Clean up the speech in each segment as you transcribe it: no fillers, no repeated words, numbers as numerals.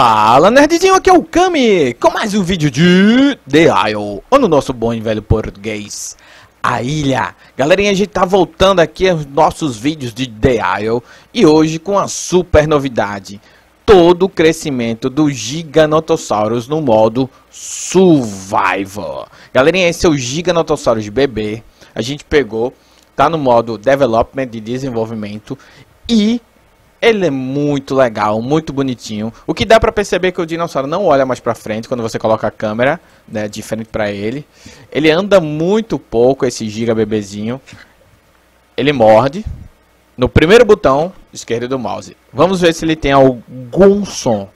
Fala, nerdzinho, aqui é o Kami, com mais um vídeo de The Isle, ou no nosso bom e velho português, a ilha. Galerinha, a gente tá voltando aqui aos nossos vídeos de The Isle, e hoje com a super novidade, todo o crescimento do Giganotosaurus no modo Survival. Galerinha, esse é o Giganotosaurus bebê, a gente pegou, tá no modo Development, de desenvolvimento, e ele é muito legal, muito bonitinho. O que dá pra perceber é que o dinossauro não olha mais pra frente quando você coloca a câmera, né, de frente pra ele. Ele anda muito pouco, esse giga bebezinho. Ele morde no primeiro botão esquerdo do mouse. Vamos ver se ele tem algum som.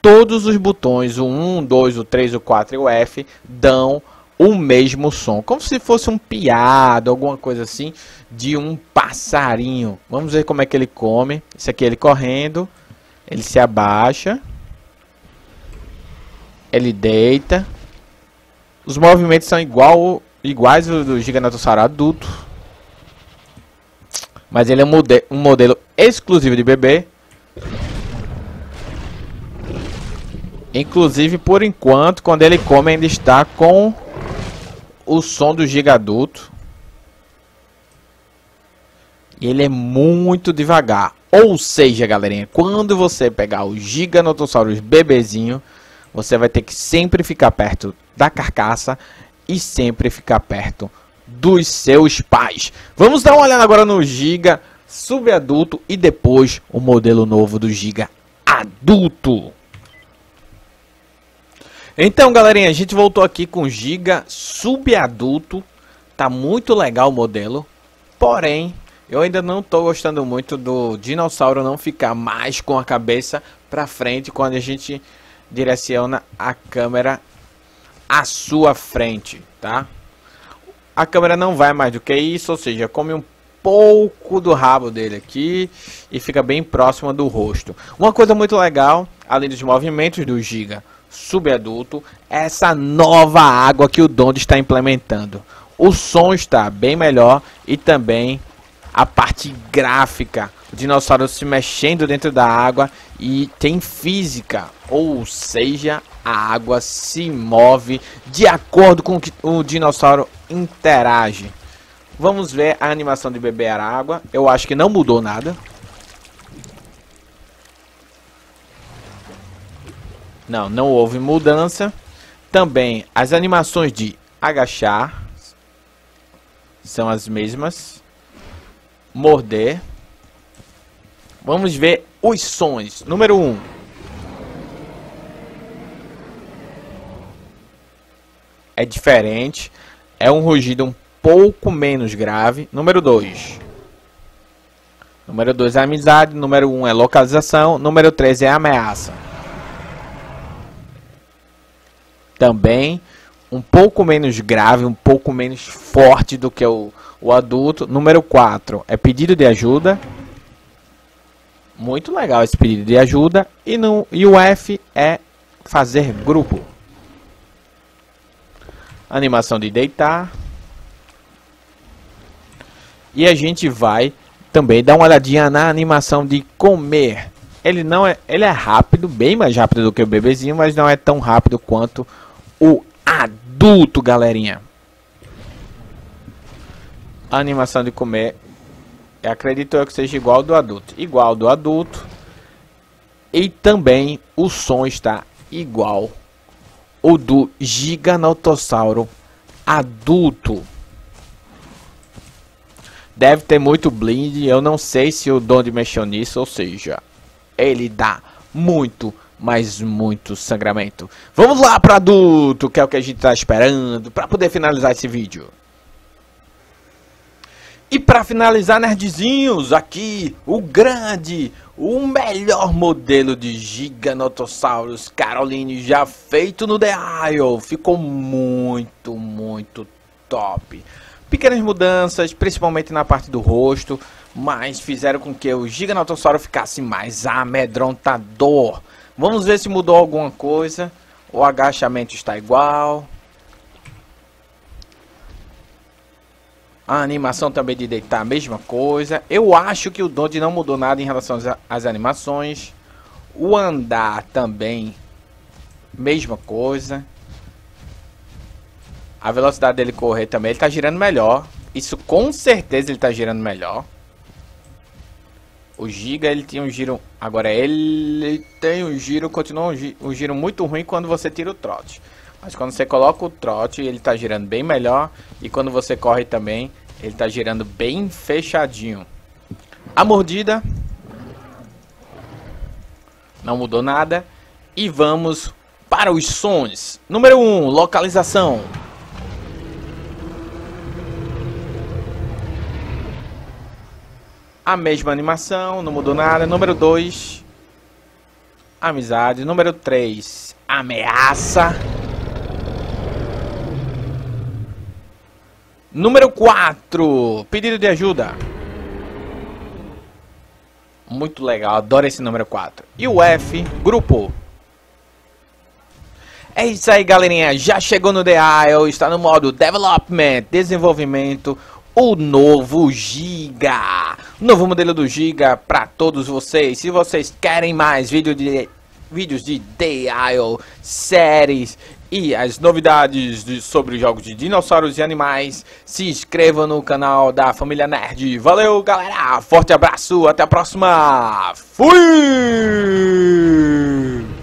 Todos os botões, o 1, o 2, o 3, o 4 e o F, dão o mesmo som, como se fosse um piado, alguma coisa assim, de um passarinho. Vamos ver como é que ele come. Esse aqui é ele correndo, ele se abaixa, ele deita. Os movimentos são iguais ao do Giganotosaurus adulto, mas ele é um modelo exclusivo de bebê. Inclusive, por enquanto, quando ele come, ainda está com o som do giga adulto. E ele é muito devagar. Ou seja, galerinha, quando você pegar o Giganotosaurus bebezinho, você vai ter que sempre ficar perto da carcaça e sempre ficar perto dos seus pais. Vamos dar uma olhada agora no giga subadulto e depois o modelo novo do giga adulto. Então, galerinha, a gente voltou aqui com giga subadulto. Tá muito legal o modelo, porém eu ainda não tô gostando muito do dinossauro não ficar mais com a cabeça pra frente quando a gente direciona a câmera à sua frente, tá? A câmera não vai mais do que isso, ou seja, come um pouco do rabo dele aqui e fica bem próxima do rosto. Uma coisa muito legal, além dos movimentos do giga subadulto, essa nova água que o Dondi está implementando. O som está bem melhor e também a parte gráfica. O dinossauro se mexendo dentro da água e tem física, ou seja, a água se move de acordo com o que o dinossauro interage. Vamos ver a animação de beber a água. Eu acho que não mudou nada. Não, não houve mudança. Também as animações de agachar são as mesmas. Morder. Vamos ver os sons. Número 1. É diferente. É um rugido um pouco menos grave. Número 2. Número 2 é amizade. Número 1 é localização. Número 3 é ameaça. Também um pouco menos grave, um pouco menos forte do que o adulto. Número 4 é pedido de ajuda. Muito legal esse pedido de ajuda. E o F é fazer grupo. Animação de deitar. E a gente vai também dar uma olhadinha na animação de comer. Ele é rápido, bem mais rápido do que o bebezinho, mas não é tão rápido quanto o adulto, galerinha. A animação de comer, acredito eu que seja igual ao do adulto. E também o som está igual ao do Giganotossauro adulto. Deve ter muito blind, eu não sei se o Dondi mexeu nisso, ou seja, ele dá muito, mas muito sangramento. Vamos lá para adulto, que é o que a gente está esperando para poder finalizar esse vídeo. E para finalizar, nerdzinhos, aqui o grande, o melhor modelo de Giganotosaurus Caroline já feito no The Isle. Ficou muito, muito top. Pequenas mudanças, principalmente na parte do rosto, mas fizeram com que o Giganotossauro ficasse mais amedrontador. Vamos ver se mudou alguma coisa. O agachamento está igual. A animação também de deitar a mesma coisa. Eu acho que o Dondi não mudou nada em relação às animações. O andar também, mesma coisa. A velocidade dele correr também, ele tá girando melhor. Isso com certeza ele tá girando melhor. O Giga, ele tinha um giro... Agora ele tem um giro... Continua um giro muito ruim quando você tira o trote. Mas quando você coloca o trote, ele tá girando bem melhor. E quando você corre também, ele tá girando bem fechadinho. A mordida... Não mudou nada. E vamos para os sons. Número 1, localização. A mesma animação, não mudou nada. Número 2, amizade. Número 3, ameaça. Número 4, pedido de ajuda. Muito legal, adoro esse número 4. E o F, grupo. É isso aí, galerinha. Já chegou no The Isle, está no modo Development, desenvolvimento. O novo Giga, novo modelo do Giga para todos vocês. Se vocês querem mais vídeos de The Isle, séries e as novidades sobre jogos de dinossauros e animais, se inscreva no canal da Família Nerd. Valeu, galera, forte abraço, até a próxima, fui!